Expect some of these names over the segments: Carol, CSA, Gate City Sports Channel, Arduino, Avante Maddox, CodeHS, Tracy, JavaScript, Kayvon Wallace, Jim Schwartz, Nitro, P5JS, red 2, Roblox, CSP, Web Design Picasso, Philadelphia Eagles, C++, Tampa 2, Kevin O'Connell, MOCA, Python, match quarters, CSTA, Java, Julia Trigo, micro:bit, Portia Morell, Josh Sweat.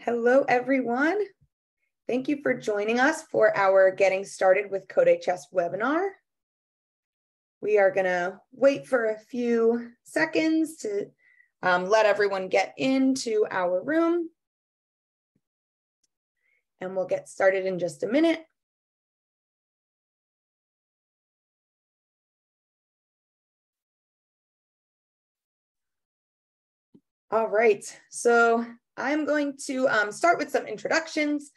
Hello, everyone. Thank you for joining us for our Getting Started with CodeHS webinar. We are going to wait for a few seconds to let everyone get into our room. And we'll get started in just a minute. All right, so I'm going to start with some introductions.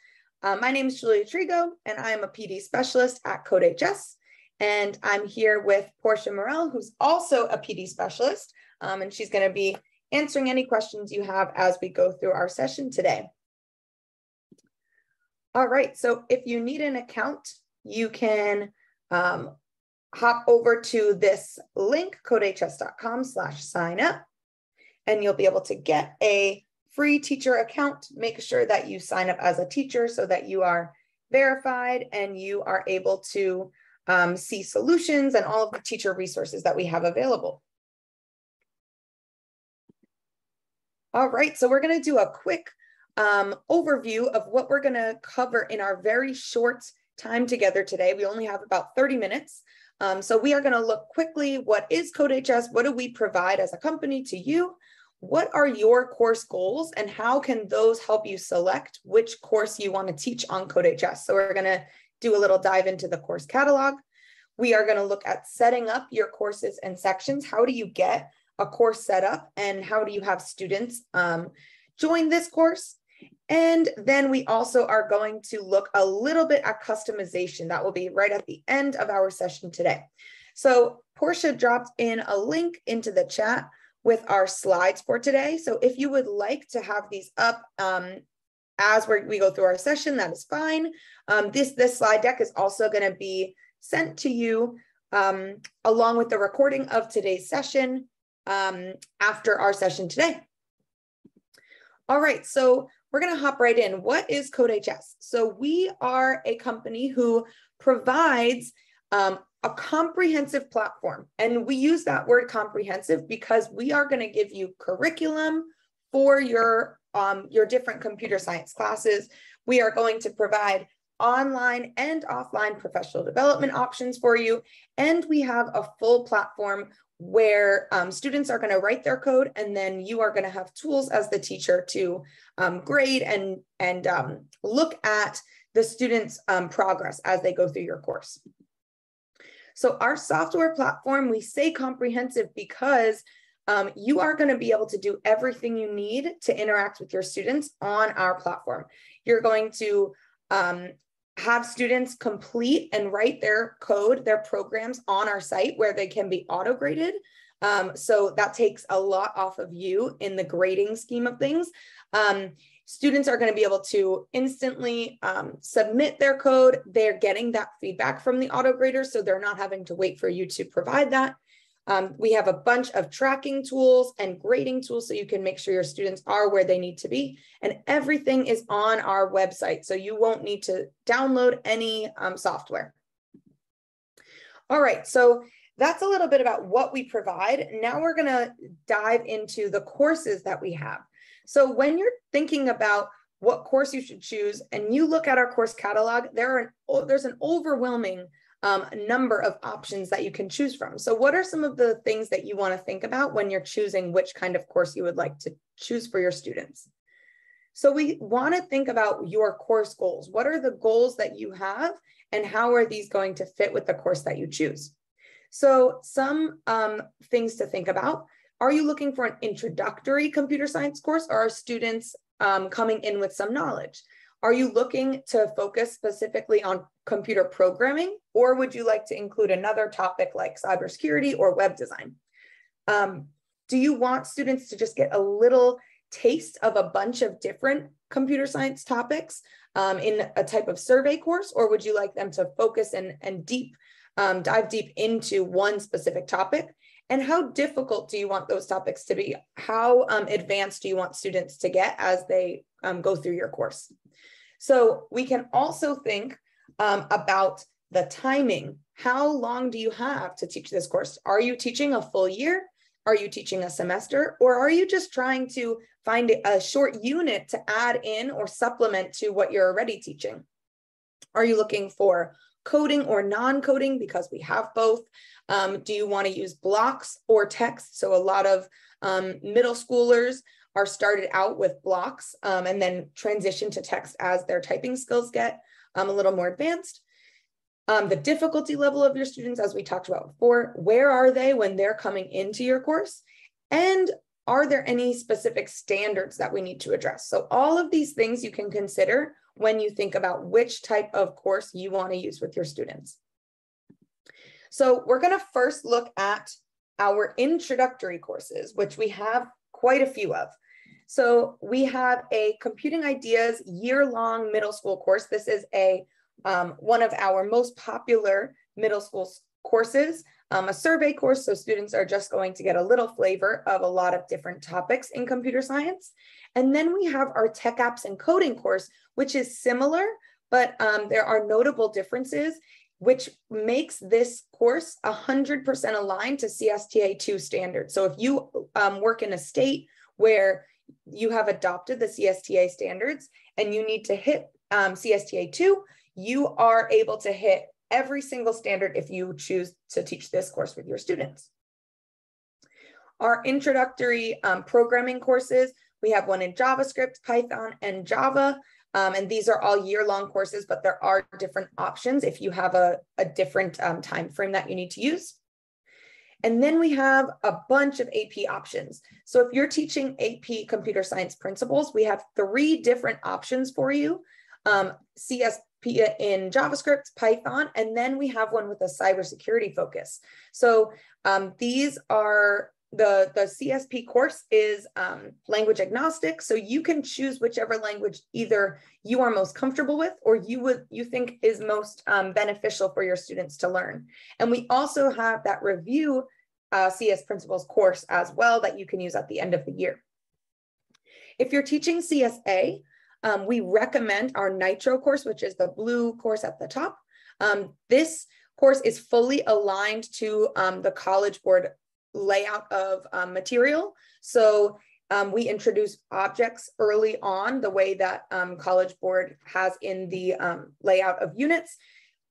My name is Julia Trigo, and I'm a PD specialist at CodeHS. And I'm here with Portia Morell, who's also a PD specialist, and she's going to be answering any questions you have as we go through our session today. All right, so if you need an account, you can hop over to this link, codehs.com/signup, and you'll be able to get a free teacher account. Make sure that you sign up as a teacher so that you are verified and you are able to see solutions and all of the teacher resources that we have available. All right, so we're going to do a quick overview of what we're going to cover in our very short time together today. We only have about 30 minutes. So we are going to look quickly, what is CodeHS? What do we provide as a company to you? What are your course goals and how can those help you select which course you want to teach on CodeHS? So we're going to do a little dive into the course catalog. We are going to look at setting up your courses and sections. How do you get a course set up and how do you have students join this course? And then we also are going to look a little bit at customization. That will be right at the end of our session today. So Portia dropped in a link into the chat with our slides for today. So if you would like to have these up as we go through our session, that is fine. This slide deck is also gonna be sent to you along with the recording of today's session after our session today. All right, so we're gonna hop right in. What is CodeHS? So we are a company who provides a comprehensive platform. And we use that word comprehensive because we are going to give you curriculum for your different computer science classes. We are going to provide online and offline professional development options for you. And we have a full platform where students are going to write their code and then you are going to have tools as the teacher to grade and look at the students' progress as they go through your course. So our software platform, we say comprehensive because you are going to be able to do everything you need to interact with your students on our platform. You're going to have students complete and write their code, their programs on our site where they can be auto-graded. So that takes a lot off of you in the grading scheme of things. Students are going to be able to instantly submit their code. They're getting that feedback from the autograder, so they're not having to wait for you to provide that. We have a bunch of tracking tools and grading tools so you can make sure your students are where they need to be. And everything is on our website, so you won't need to download any software. All right, so that's a little bit about what we provide. Now we're going to dive into the courses that we have. So when you're thinking about what course you should choose and you look at our course catalog, there's an overwhelming number of options that you can choose from. So what are some of the things that you want to think about when you're choosing which kind of course you would like to choose for your students? So we want to think about your course goals. What are the goals that you have and how are these going to fit with the course that you choose? So some things to think about. Are you looking for an introductory computer science course or are students coming in with some knowledge? Are you looking to focus specifically on computer programming or would you like to include another topic like cybersecurity or web design? Do you want students to just get a little taste of a bunch of different computer science topics in a type of survey course or would you like them to focus and dive deep into one specific topic? And how difficult do you want those topics to be? How advanced do you want students to get as they go through your course? So we can also think about the timing. How long do you have to teach this course? Are you teaching a full year? Are you teaching a semester, or are you just trying to find a short unit to add in or supplement to what you're already teaching? Are you looking for coding or non-coding, because we have both? Do you want to use blocks or text? So a lot of middle schoolers are started out with blocks and then transition to text as their typing skills get a little more advanced. The difficulty level of your students, as we talked about before, where are they when they're coming into your course? And are there any specific standards that we need to address? So all of these things you can consider when you think about which type of course you want to use with your students. So we're going to first look at our introductory courses, which we have quite a few of. So we have a Computing Ideas year-long middle school course. This is a one of our most popular middle school courses, a survey course. So students are just going to get a little flavor of a lot of different topics in computer science. And then we have our Tech Apps and Coding course, which is similar, but there are notable differences, which makes this course 100% aligned to CSTA 2 standards. So if you work in a state where you have adopted the CSTA standards and you need to hit CSTA 2, you are able to hit every single standard if you choose to teach this course with your students. Our introductory programming courses, we have one in JavaScript, Python, and Java, and these are all year-long courses, but there are different options if you have a different time frame that you need to use. And then we have a bunch of AP options. So if you're teaching AP Computer Science Principles, we have 3 different options for you. CSP in JavaScript, Python, and then we have one with a cybersecurity focus. So these are the CSP course is language agnostic. So you can choose whichever language either you are most comfortable with or you think is most beneficial for your students to learn. And we also have that review CS Principles course as well that you can use at the end of the year. If you're teaching CSA, we recommend our Nitro course, which is the blue course at the top. This course is fully aligned to the College Board layout of material. So we introduce objects early on, the way that College Board has in the layout of units,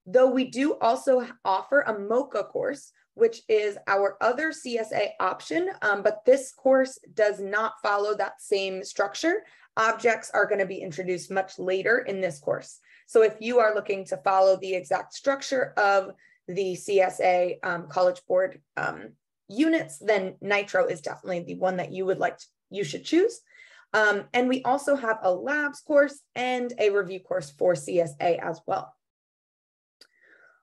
though we do also offer a MOCA course, which is our other CSA option, but this course does not follow that same structure. Objects are going to be introduced much later in this course. So if you are looking to follow the exact structure of the CSA College Board units, then Nitro is definitely the one that you would like to, you should choose. And we also have a labs course and a review course for CSA as well.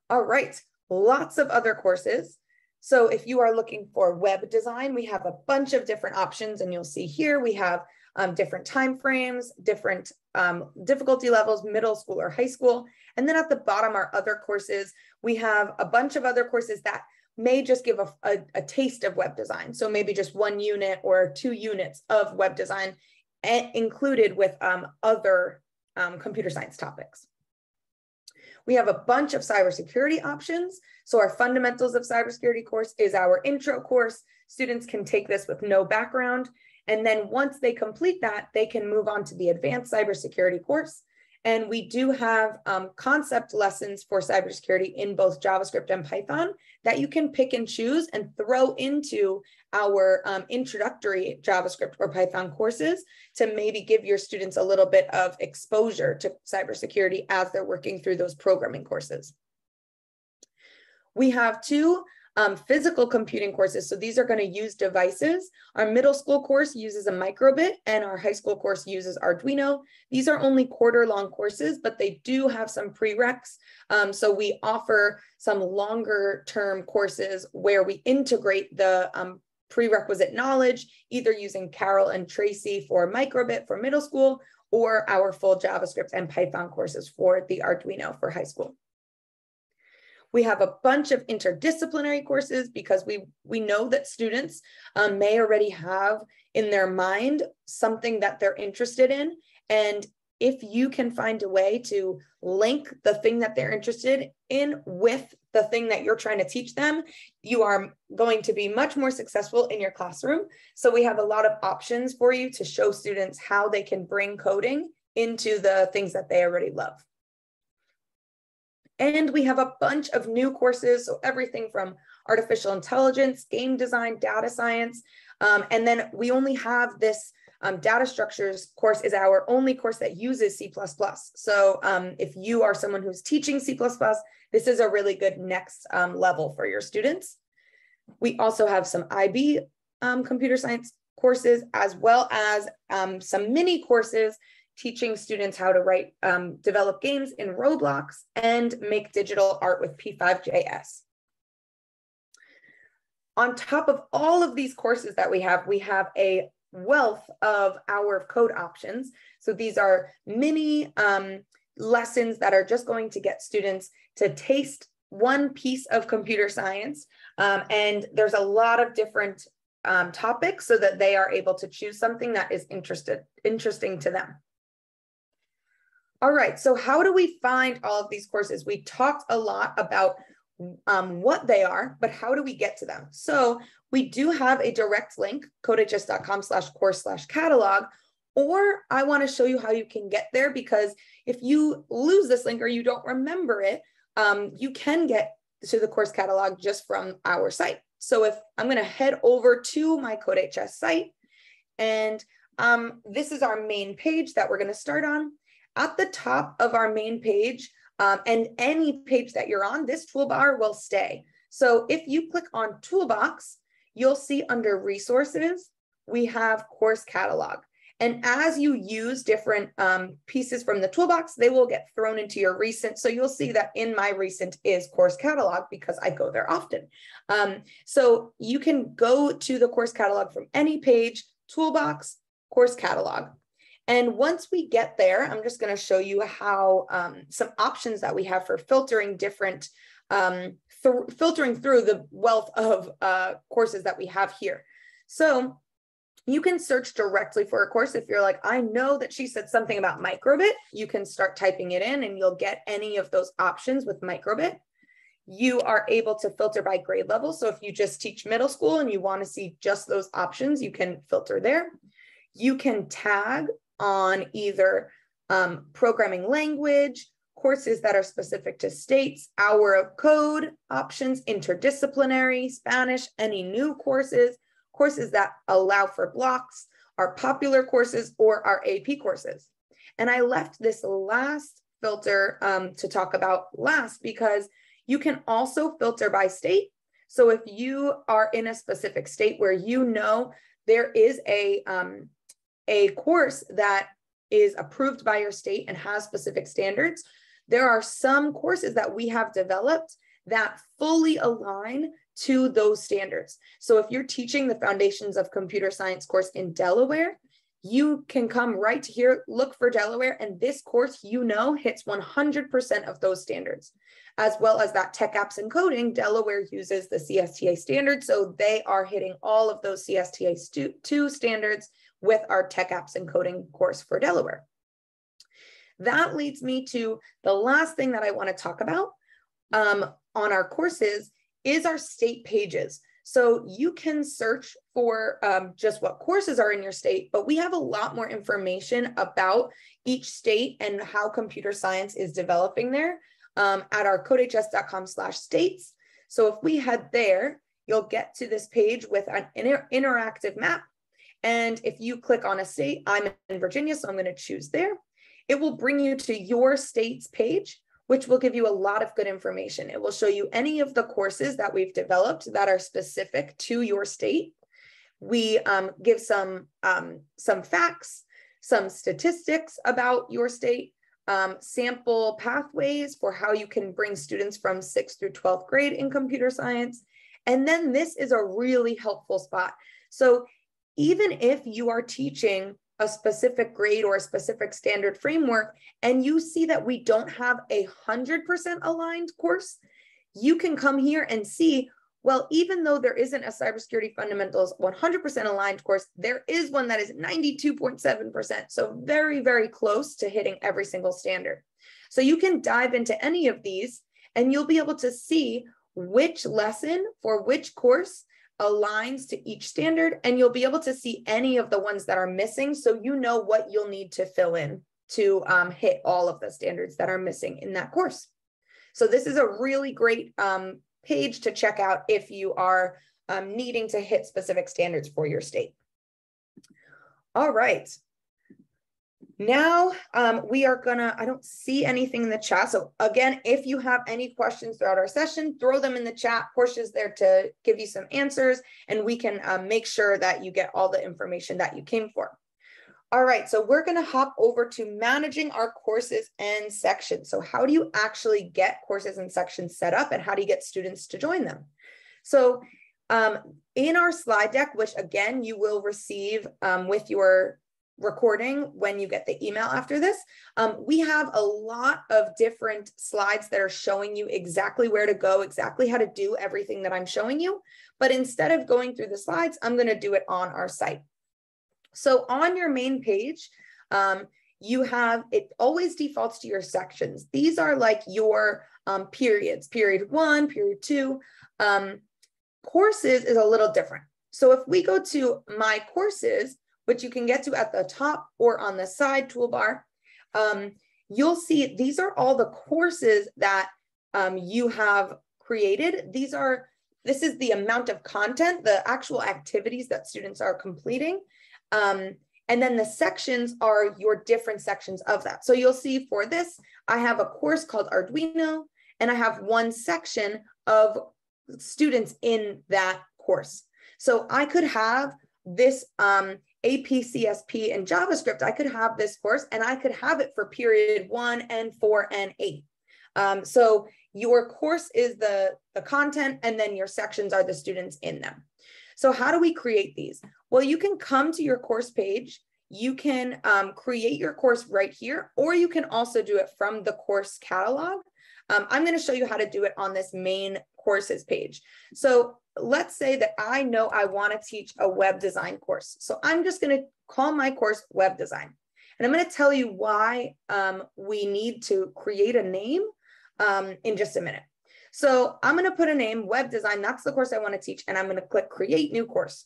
All right, lots of other courses. So if you are looking for web design, we have a bunch of different options, and you'll see here we have different time frames, different difficulty levels, middle school or high school. And then at the bottom are other courses. We have a bunch of other courses that may just give a taste of web design. So maybe just 1 unit or 2 units of web design included with other computer science topics. We have a bunch of cybersecurity options. So our Fundamentals of Cybersecurity course is our intro course. Students can take this with no background. And then once they complete that, they can move on to the advanced cybersecurity course. And we do have concept lessons for cybersecurity in both JavaScript and Python that you can pick and choose and throw into our introductory JavaScript or Python courses to maybe give your students a little bit of exposure to cybersecurity as they're working through those programming courses. We have 2 physical computing courses. So these are going to use devices. Our middle school course uses a micro:bit, and our high school course uses Arduino. These are only quarter-long courses, but they do have some prereqs. So we offer some longer-term courses where we integrate the prerequisite knowledge, either using Carol and Tracy for micro:bit for middle school, or our full JavaScript and Python courses for the Arduino for high school. We have a bunch of interdisciplinary courses because we know that students may already have in their mind something that they're interested in, and if you can find a way to link the thing that they're interested in with the thing that you're trying to teach them, you are going to be much more successful in your classroom. So we have a lot of options for you to show students how they can bring coding into the things that they already love. And we have a bunch of new courses, so everything from artificial intelligence, game design, data science, and then we only have this data structures course is our only course that uses C++. So if you are someone who's teaching C++, this is a really good next level for your students. We also have some IB computer science courses, as well as some mini courses teaching students how to write, develop games in Roblox and make digital art with P5JS. On top of all of these courses that we have a wealth of hour of code options. So these are mini lessons that are just going to get students to taste one piece of computer science. And there's a lot of different topics so that they are able to choose something that is interesting to them. All right, so how do we find all of these courses? We talked a lot about what they are, but how do we get to them? So we do have a direct link, codehs.com/course/catalog, or I want to show you how you can get there, because if you lose this link or you don't remember it, you can get to the course catalog just from our site. So if I'm going to head over to my CodeHS site, and this is our main page that we're going to start on. At the top of our main page, and any page that you're on, this toolbar will stay. So if you click on Toolbox, you'll see under Resources, we have Course Catalog. And as you use different pieces from the toolbox, they will get thrown into your recent. So you'll see that in my recent is Course Catalog, because I go there often. So you can go to the Course Catalog from any page, Toolbox, Course Catalog. And once we get there, I'm just going to show you how some options that we have for filtering different, filtering through the wealth of courses that we have here. So you can search directly for a course. If you're like, I know that she said something about micro:bit, you can start typing it in and you'll get any of those options with micro:bit. You are able to filter by grade level. So if you just teach middle school and you want to see just those options, you can filter there. You can tag on either programming language, courses that are specific to states, hour of code options, interdisciplinary, Spanish, any new courses, courses that allow for blocks, our popular courses, or our AP courses. And I left this last filter to talk about last, because you can also filter by state. So if you are in a specific state where you know there is a course that is approved by your state and has specific standards, there are some courses that we have developed that fully align to those standards. So if you're teaching the Foundations of Computer Science course in Delaware, you can come right here, look for Delaware, and this course, you know, hits 100% of those standards, as well as that Tech Apps and Coding. Delaware uses the CSTA standard, so they are hitting all of those CSTA 2 standards with our Tech Apps and Coding course for Delaware. That leads me to the last thing that I want to talk about on our courses is our state pages. So you can search for just what courses are in your state, but we have a lot more information about each state and how computer science is developing there at our codehs.com/states. So if we head there, you'll get to this page with an interactive map. And if you click on a state, I'm in Virginia, so I'm going to choose there. It will bring you to your state's page, which will give you a lot of good information. It will show you any of the courses that we've developed that are specific to your state. We give some facts, some statistics about your state, sample pathways for how you can bring students from 6th through 12th grade in computer science. And then this is a really helpful spot. So even if you are teaching a specific grade or a specific standard framework, and you see that we don't have a 100% aligned course, you can come here and see Well, even though there isn't a cybersecurity fundamentals 100% aligned course, there is one that is 92.7%. So very, very close to hitting every single standard. So you can dive into any of these and you'll be able to see which lesson for which course aligns to each standard. And you'll be able to see any of the ones that are missing. So you know what you'll need to fill in to hit all of the standards that are missing in that course. So this is a really great page to check out if you are needing to hit specific standards for your state. All right. Now we are gonna, I don't see anything in the chat. So again, if you have any questions throughout our session, throw them in the chat. Portia's there to give you some answers and we can make sure that you get all the information that you came for. All right, so we're gonna hop over to managing our courses and sections. So how do you actually get courses and sections set up and how do you get students to join them? So in our slide deck, which again, you will receive with your recording when you get the email after this, we have a lot of different slides that are showing you exactly where to go, exactly how to do everything that I'm showing you. But instead of going through the slides, I'm gonna do it on our site. So on your main page, you have, it always defaults to your sections. These are like your periods, period one, period two. Courses is a little different. So if we go to my courses, which you can get to at the top or on the side toolbar, you'll see these are all the courses that you have created. These are, this is the amount of content, the actual activities that students are completing. And then the sections are your different sections of that. So you'll see for this, I have a course called Arduino, and I have one section of students in that course. So I could have this AP, CSP, and JavaScript. I could have this course, and I could have it for period 1 and 4 and 8. So your course is the content, and then your sections are the students in them. So how do we create these? Well, you can come to your course page, you can create your course right here, or you can also do it from the course catalog. I'm gonna show you how to do it on this main courses page. So let's say that I know I wanna teach a web design course. So I'm just gonna call my course web design. And I'm gonna tell you why we need to create a name in just a minute. So I'm going to put a name, web design, that's the course I want to teach, and I'm going to click create new course.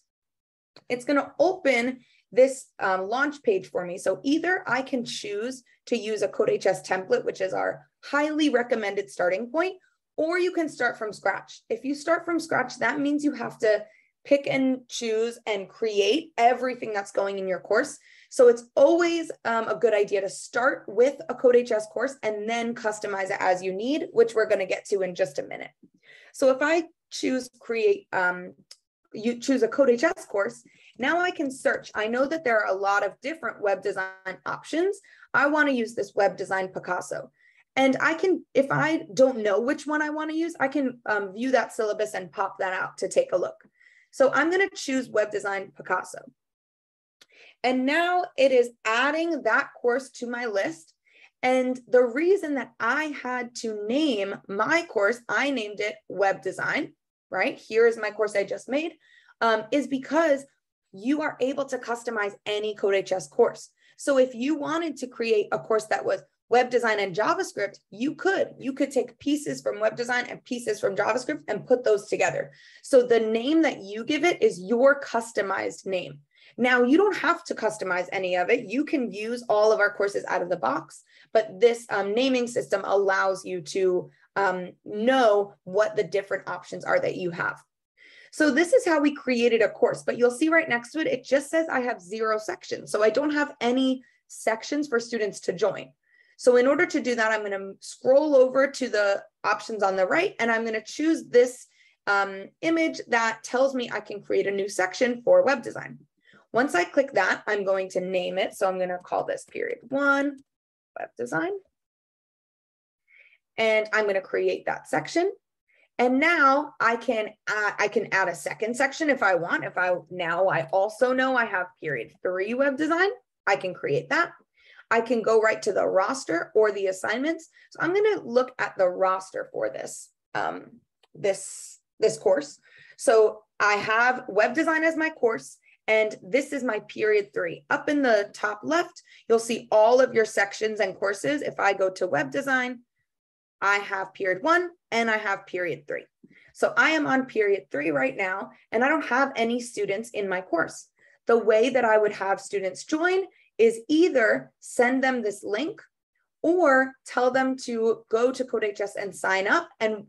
It's going to open this launch page for me. So either I can choose to use a CodeHS template, which is our highly recommended starting point, or you can start from scratch. If you start from scratch, that means you have to pick and choose and create everything that's going in your course. So it's always a good idea to start with a CodeHS course and then customize it as you need, which we're going to get to in just a minute. So if I choose create, you choose a CodeHS course, now I can search. I know that there are a lot of different web design options. I want to use this Web Design Picasso. And I can, if I don't know which one I want to use, I can view that syllabus and pop that out to take a look. So I'm going to choose Web Design Picasso. And now it is adding that course to my list. And the reason that I had to name my course, I named it Web Design, right? Here is my course I just made, is because you are able to customize any CodeHS course. So if you wanted to create a course that was web design and JavaScript, you could. You could take pieces from web design and pieces from JavaScript and put those together. So the name that you give it is your customized name. Now, you don't have to customize any of it. You can use all of our courses out of the box, but this naming system allows you to know what the different options are that you have. So this is how we created a course, but you'll see right next to it, it just says I have 0 sections. So I don't have any sections for students to join. So in order to do that, I'm going to scroll over to the options on the right, and I'm going to choose this image that tells me I can create a new section for web design. Once I click that, I'm going to name it. So I'm going to call this period 1, web design. And I'm going to create that section. And now I can add a second section if I want. If I now I also know I have period 3 web design, I can create that. I can go right to the roster or the assignments. So I'm going to look at the roster for this this course. So I have web design as my course, and this is my period 3. Up in the top left, you'll see all of your sections and courses. If I go to web design, I have period 1 and I have period 3. So I am on period 3 right now, and I don't have any students in my course. The way that I would have students join is either send them this link or tell them to go to CodeHS and sign up. And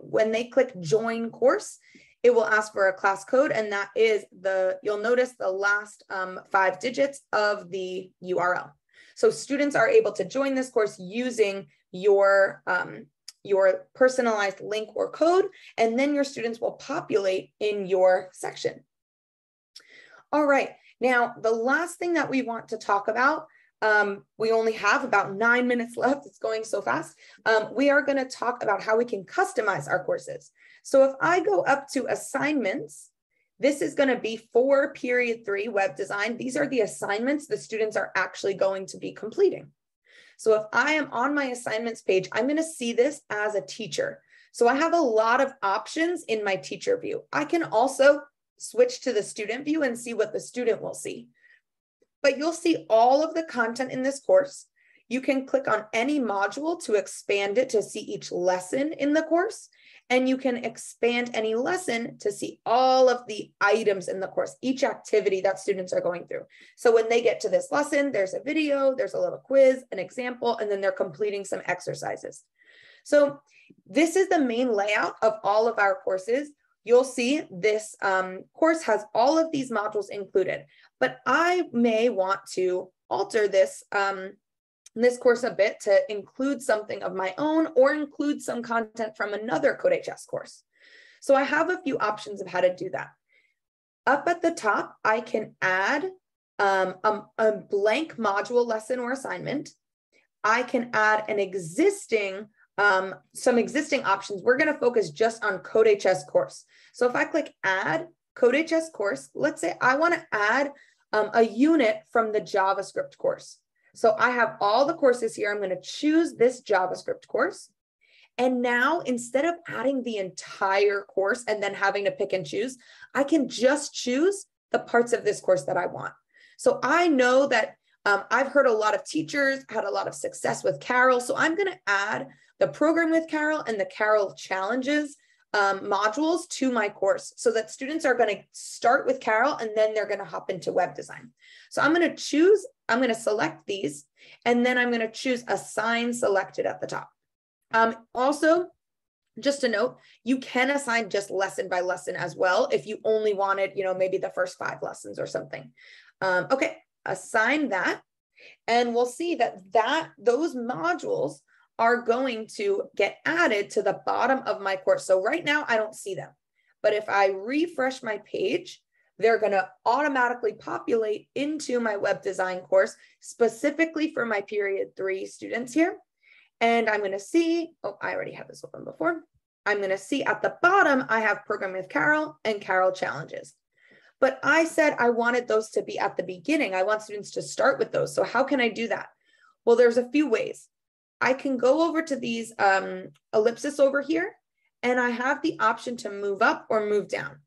when they click join course, it will ask for a class code. And that is the, you'll notice the last 5 digits of the URL. So students are able to join this course using your personalized link or code, and then your students will populate in your section. All right, now the last thing that we want to talk about, we only have about 9 minutes left, it's going so fast. We are gonna talk about how we can customize our courses. So if I go up to assignments, this is gonna be for period 3 web design. These are the assignments the students are actually going to be completing. So if I am on my assignments page, I'm going to see this as a teacher. So I have a lot of options in my teacher view. I can also switch to the student view and see what the student will see. But you'll see all of the content in this course. You can click on any module to expand it to see each lesson in the course. And you can expand any lesson to see all of the items in the course, each activity that students are going through. So when they get to this lesson, there's a video, there's a little quiz, an example, and then they're completing some exercises. So this is the main layout of all of our courses. You'll see this course has all of these modules included, but I may want to alter this this course a bit to include something of my own or include some content from another CodeHS course. So I have a few options of how to do that. Up at the top, I can add a blank module lesson or assignment. I can add an existing, some existing options. We're gonna focus just on CodeHS course. So if I click add CodeHS course, let's say I wanna add a unit from the JavaScript course. So I have all the courses here. I'm going to choose this JavaScript course. And now instead of adding the entire course and then having to pick and choose, I can just choose the parts of this course that I want. So I know that I've heard a lot of teachers had a lot of success with Carol. So I'm going to add the program with Carol and the Carol challenges modules to my course so that students are going to start with Carol and then they're going to hop into web design. So I'm going to choose, I'm going to select these, and then I'm going to choose assign selected at the top. Also, just a note, you can assign just lesson by lesson as well if you only wanted, you know, maybe the first 5 lessons or something. Okay, assign that, and we'll see that those modules are going to get added to the bottom of my course. So right now I don't see them, but if I refresh my page, they're going to automatically populate into my web design course, specifically for my period 3 students here. And I'm going to see, oh, I already had this open before. I'm going to see at the bottom, I have Program with Carol and Carol Challenges. But I said I wanted those to be at the beginning. I want students to start with those. So how can I do that? Well, there's a few ways. I can go over to these ellipses over here, and I have the option to move up or move down.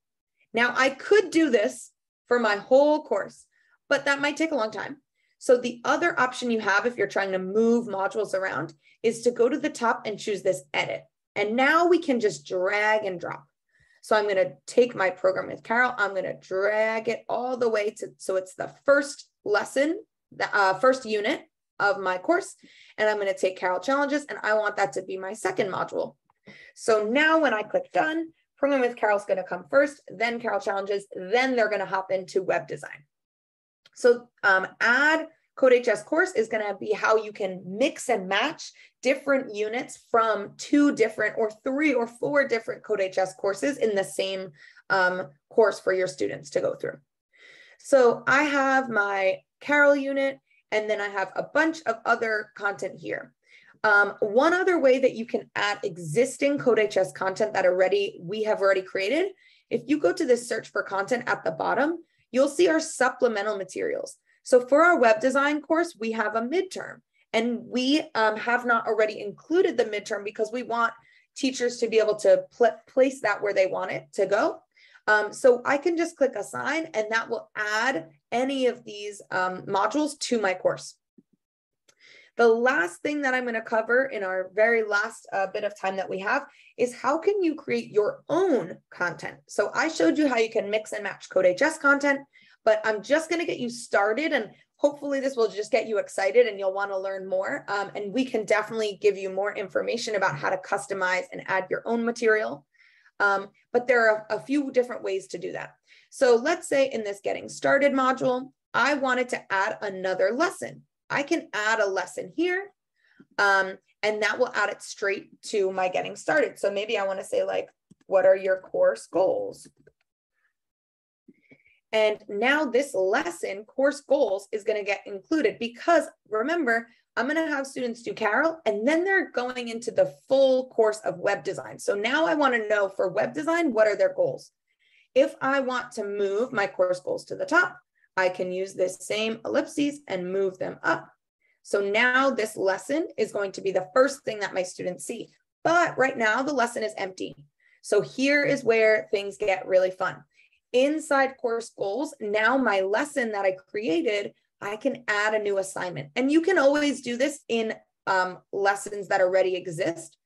Now, I could do this for my whole course, but that might take a long time. So the other option you have if you're trying to move modules around is to go to the top and choose this edit. And now we can just drag and drop. So I'm going to take my program with Carol. I'm going to drag it all the way to, so it's the first lesson, the first unit of my course. And I'm going to take Carol Challenges, and I want that to be my second module. So now when I click done, Program with Carol's going to come first, then Carol Challenges, then they're going to hop into web design. So add CodeHS course is going to be how you can mix and match different units from 2 different or 3 or 4 different CodeHS courses in the same course for your students to go through. So I have my Carol unit, and then I have a bunch of other content here. One other way that you can add existing CodeHS content that we have already created, if you go to the search for content at the bottom, you'll see our supplemental materials. So for our web design course, we have a midterm, and we have not already included the midterm because we want teachers to be able to place that where they want it to go. So I can just click assign, and that will add any of these modules to my course. The last thing that I'm going to cover in our very last bit of time that we have is how can you create your own content? So I showed you how you can mix and match CodeHS content, but I'm just going to get you started, and hopefully this will just get you excited and you'll want to learn more. And we can definitely give you more information about how to customize and add your own material. But there are a few different ways to do that. So let's say in this getting started module, I wanted to add another lesson. I can add a lesson here, and that will add it straight to my getting started. So maybe I want to say, like, what are your course goals? And now this lesson, course goals, is going to get included, because remember, I'm going to have students do Carol, and then they're going into the full course of web design. So now I want to know for web design, what are their goals? If I want to move my course goals to the top, I can use this same ellipses and move them up. So now this lesson is going to be the first thing that my students see. But right now the lesson is empty. So here is where things get really fun. Inside course goals, now my lesson that I created, I can add a new assignment. And you can always do this in lessons that already exist.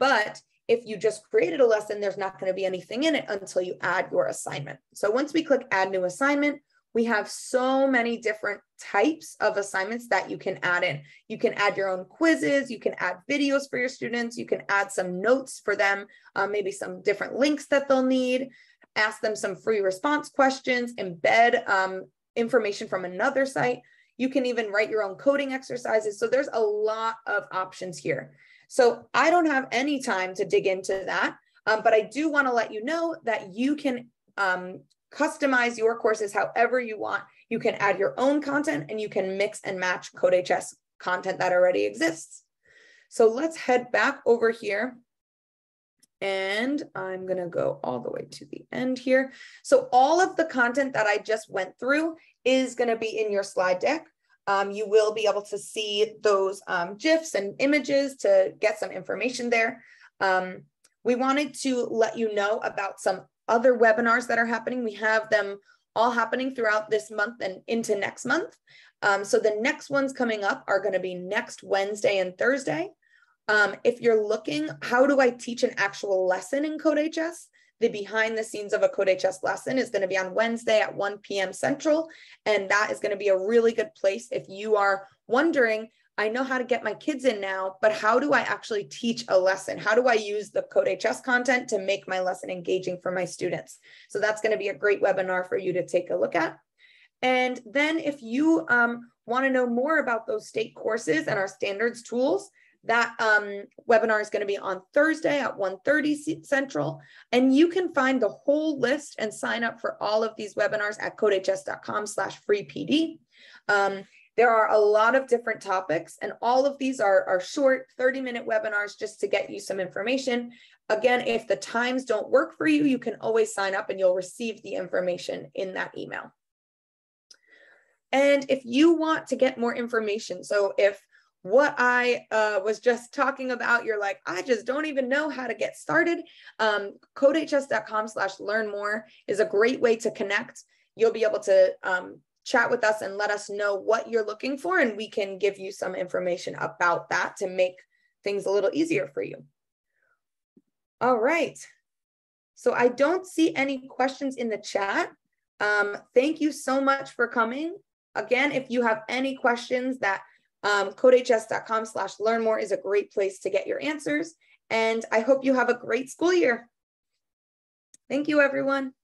But if you just created a lesson, there's not going to be anything in it until you add your assignment. So once we click add new assignment, we have so many different types of assignments that you can add in. You can add your own quizzes, you can add videos for your students, you can add some notes for them, maybe some different links that they'll need, ask them some free response questions, embed information from another site. You can even write your own coding exercises. So there's a lot of options here. So I don't have any time to dig into that, but I do wanna let you know that you can customize your courses however you want. You can add your own content, and you can mix and match CodeHS content that already exists. So let's head back over here, and I'm going to go all the way to the end here. So all of the content that I just went through is going to be in your slide deck. You will be able to see those GIFs and images to get some information there. We wanted to let you know about some other webinars that are happening. We have them all happening throughout this month and into next month. So the next ones coming up are going to be next Wednesday and Thursday. If you're looking, how do I teach an actual lesson in CodeHS? The behind the scenes of a CodeHS lesson is going to be on Wednesday at 1 p.m. Central. And that is going to be a really good place if you are wondering, I know how to get my kids in now, but how do I actually teach a lesson? How do I use the CodeHS content to make my lesson engaging for my students? So that's going to be a great webinar for you to take a look at. And then if you want to know more about those state courses and our standards tools, that webinar is going to be on Thursday at 1:30 Central. And you can find the whole list and sign up for all of these webinars at codehs.com/freepd. There are a lot of different topics, and all of these are short 30-minute webinars just to get you some information. Again, if the times don't work for you, you can always sign up and you'll receive the information in that email. And if you want to get more information, so if what I was just talking about, you're like, I just don't even know how to get started, codehs.com/learn-more is a great way to connect. You'll be able to chat with us and let us know what you're looking for, and we can give you some information about that to make things a little easier for you. All right. So I don't see any questions in the chat. Thank you so much for coming. Again, if you have any questions, that codehs.com/learn-more is a great place to get your answers. And I hope you have a great school year. Thank you, everyone.